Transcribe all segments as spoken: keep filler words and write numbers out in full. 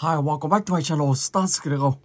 Hi, welcome back to my channel, Stance Krego.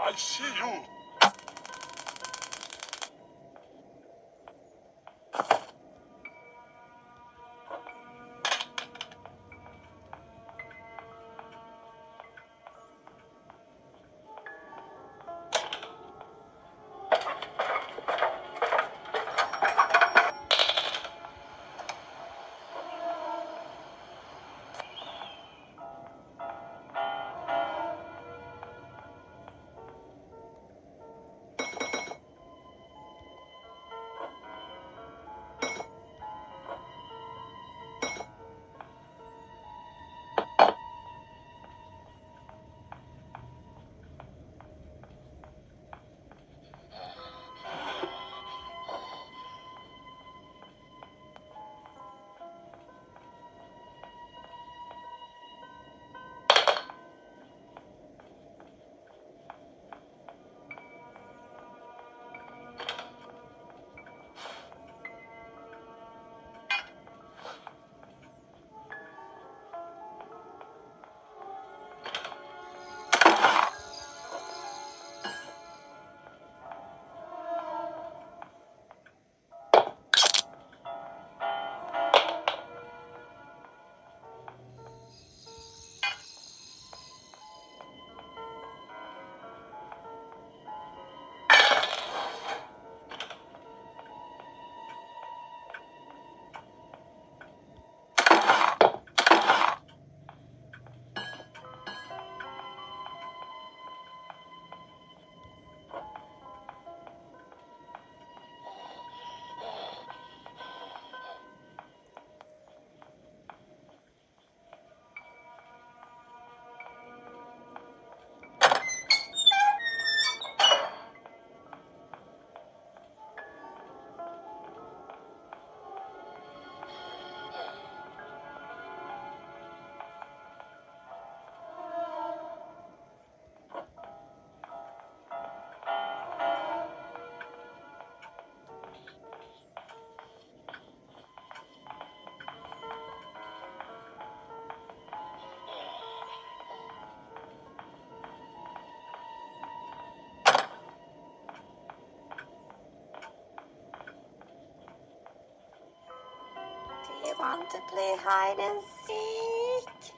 I see you. Want to play hide and seek?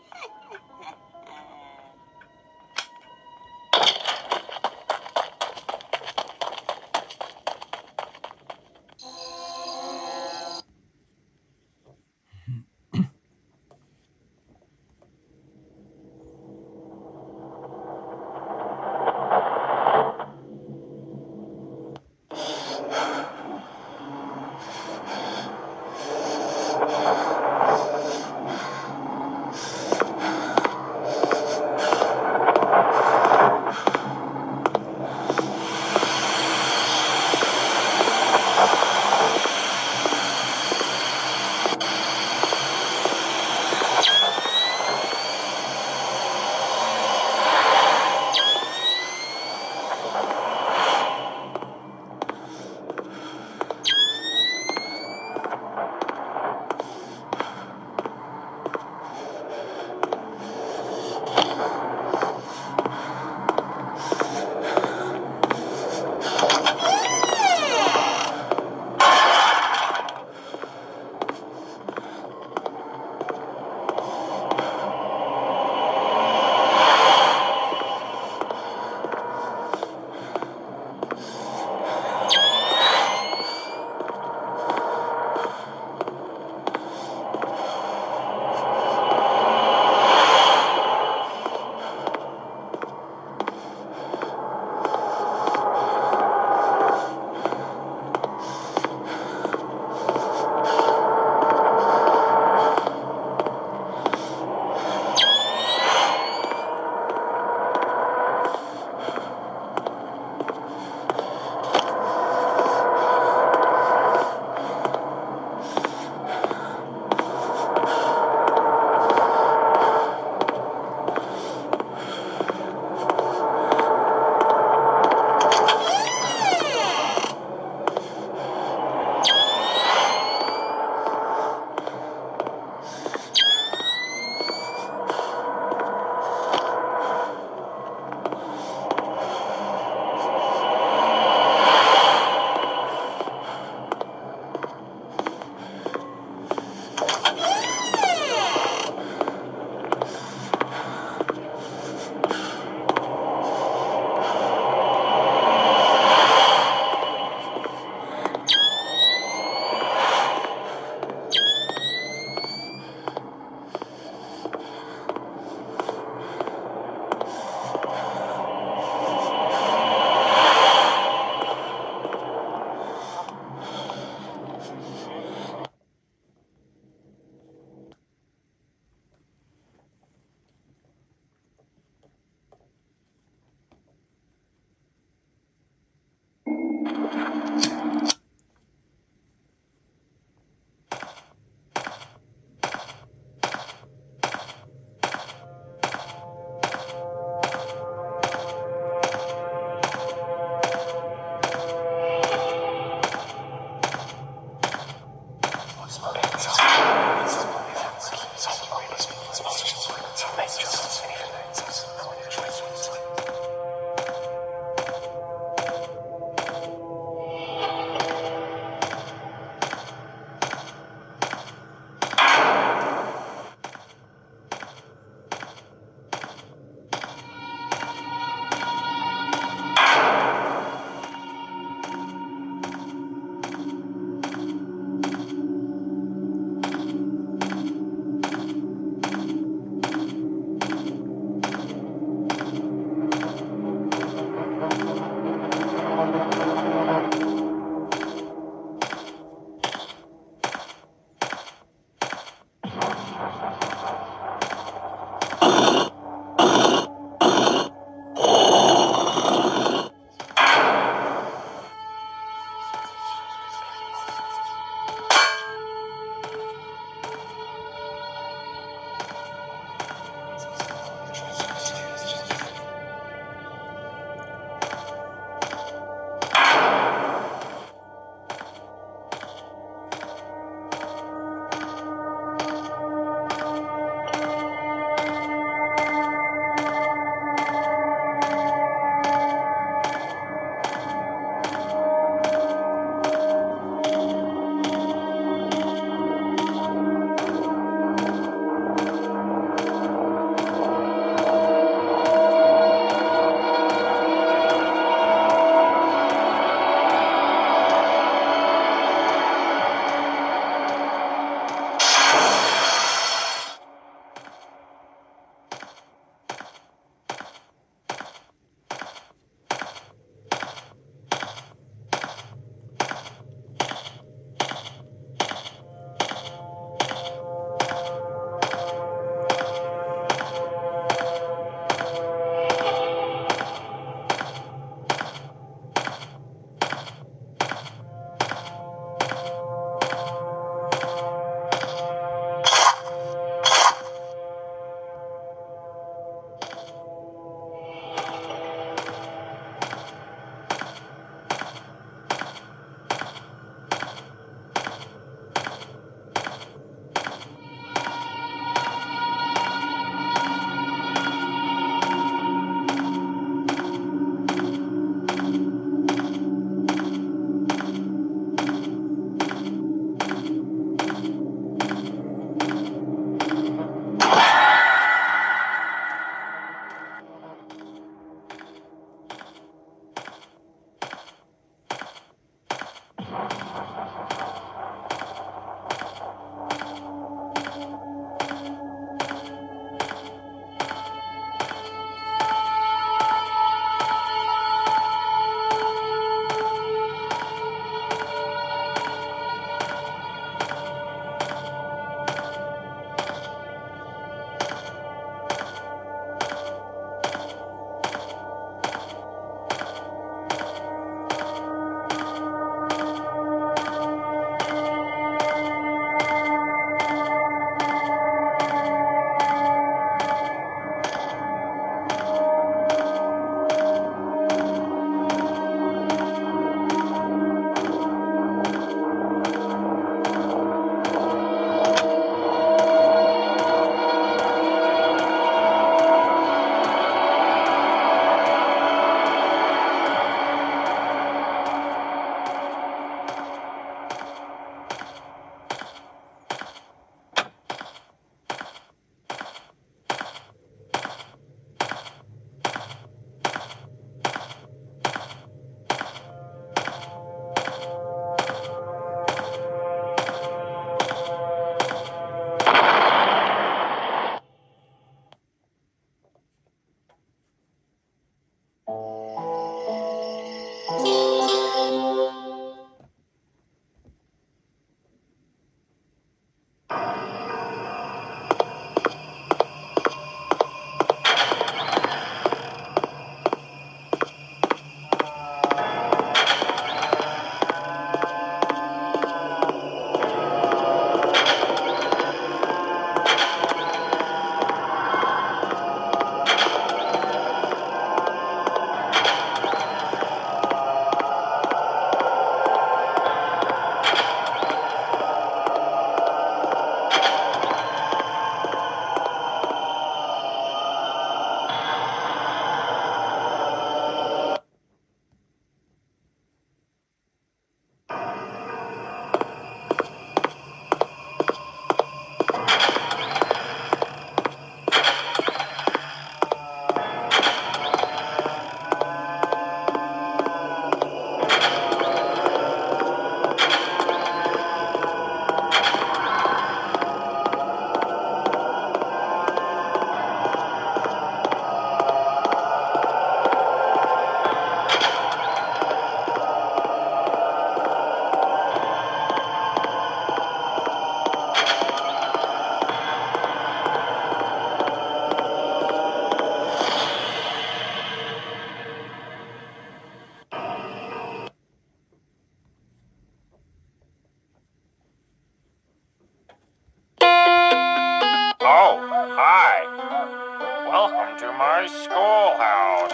my schoolhouse.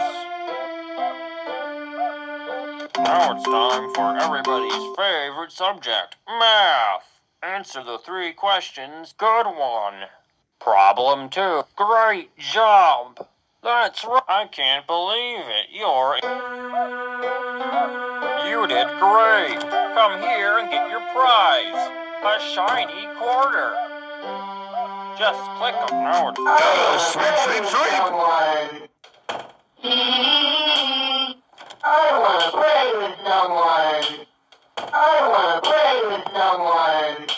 Now it's time for everybody's favorite subject, math. Answer the three questions. Good one. Problem two. Great job. That's right. I can't believe it. You're... You did great. Come here and get your prize. A shiny quarter. Just click on now. I was afraid with one. I want to play with someone. I want to play with someone.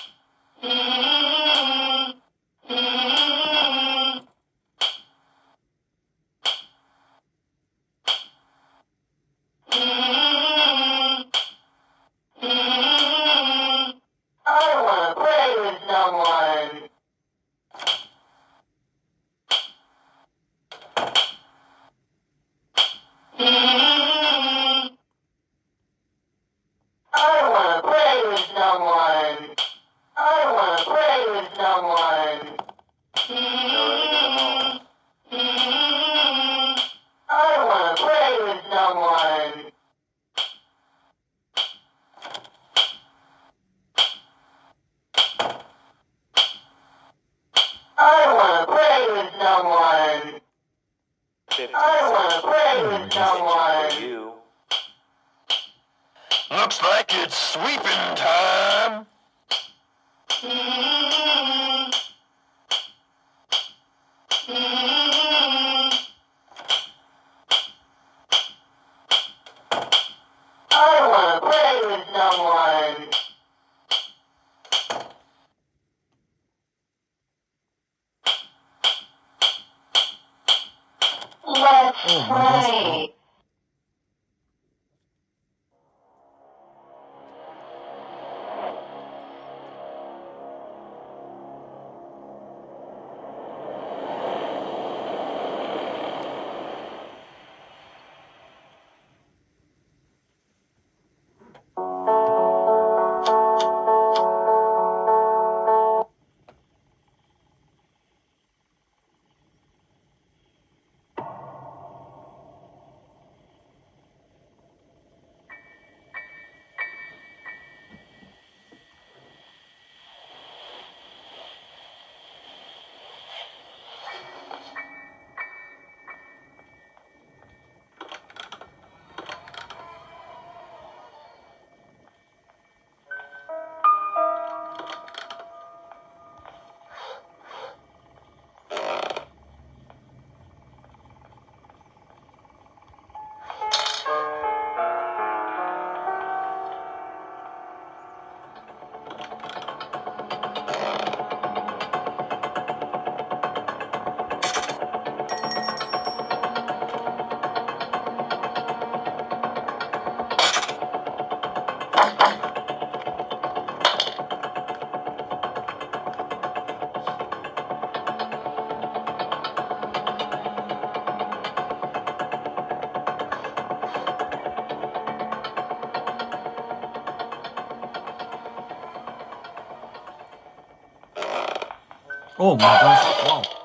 Looks like it's sweeping time. I want to play with someone. Let's play. Oh my gosh, wow.